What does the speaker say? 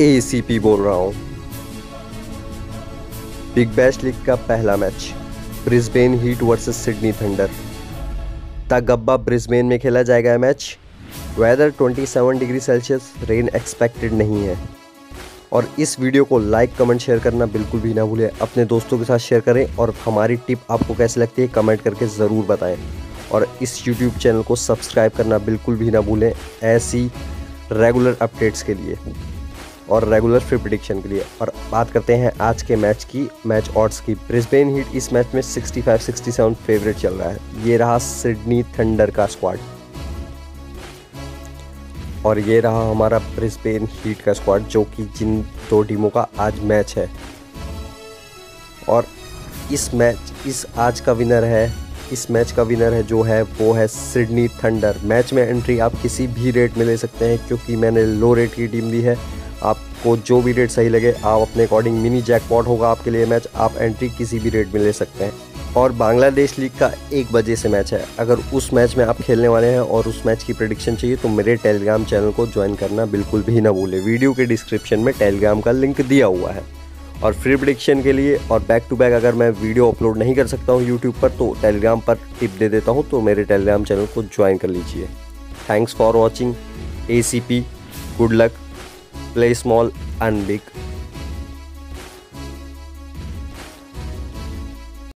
ACP बोल रहा हूँ। बिग बैश लीग का पहला match Brisbane Heat versus Sydney Thunder. The Gabba Brisbane में खेला जाएगा match. Weather 27 degree Celsius, rain expected नहीं है। और इस वीडियो को लाइक कमेंट शेयर करना बिल्कुल भी ना भूलें। अपने दोस्तों के साथ शेयर करें और हमारी टिप आपको कैसे लगती है कमेंट करके ज़रूर बताएं। और इस YouTube चैनल को सब्सक्राइब करना बिल्कुल भी ना भूलें ऐसी रेगुलर अपडेट्स के लिए और रेगुलर फ्री प्रेडिक्शन के लिए। और बात करते हैं आज के मैच ऑड्स की। ब्रिस्बेन हीट इस मैच में 65-67 फेवरेट चल रहा है। ये रहा सिडनी थंडर का स्क्वाड और ये रहा हमारा ब्रिस्बेन हीट का स्क्वाड, जो कि जिन दो टीमों का आज मैच है। और इस मैच का विनर है जो है वो है सिडनी थंडर। मैच में एंट्री आप किसी भी रेट में ले सकते हैं, क्योंकि मैंने लो रेट की टीम दी है। आपको जो भी रेट सही लगे आप अपने अकॉर्डिंग, मिनी जैकपॉट होगा आपके लिए मैच, आप एंट्री किसी भी रेट में ले सकते हैं। और बांग्लादेश लीग का 1 बजे से मैच है। अगर उस मैच में आप खेलने वाले हैं और उस मैच की प्रेडिक्शन चाहिए तो मेरे टेलीग्राम चैनल को ज्वाइन करना बिल्कुल भी ना भूलें। वीडियो के डिस्क्रिप्शन में टेलीग्राम का लिंक दिया हुआ है। और फ्री प्रेडिक्शन के लिए और बैक टू बैक अगर मैं वीडियो अपलोड नहीं कर सकता हूँ यूट्यूब पर तो टेलीग्राम पर टिप दे देता हूँ, तो मेरे टेलीग्राम चैनल को ज्वाइन कर लीजिए। Thanks for watching. ACP, good luck, play small and big.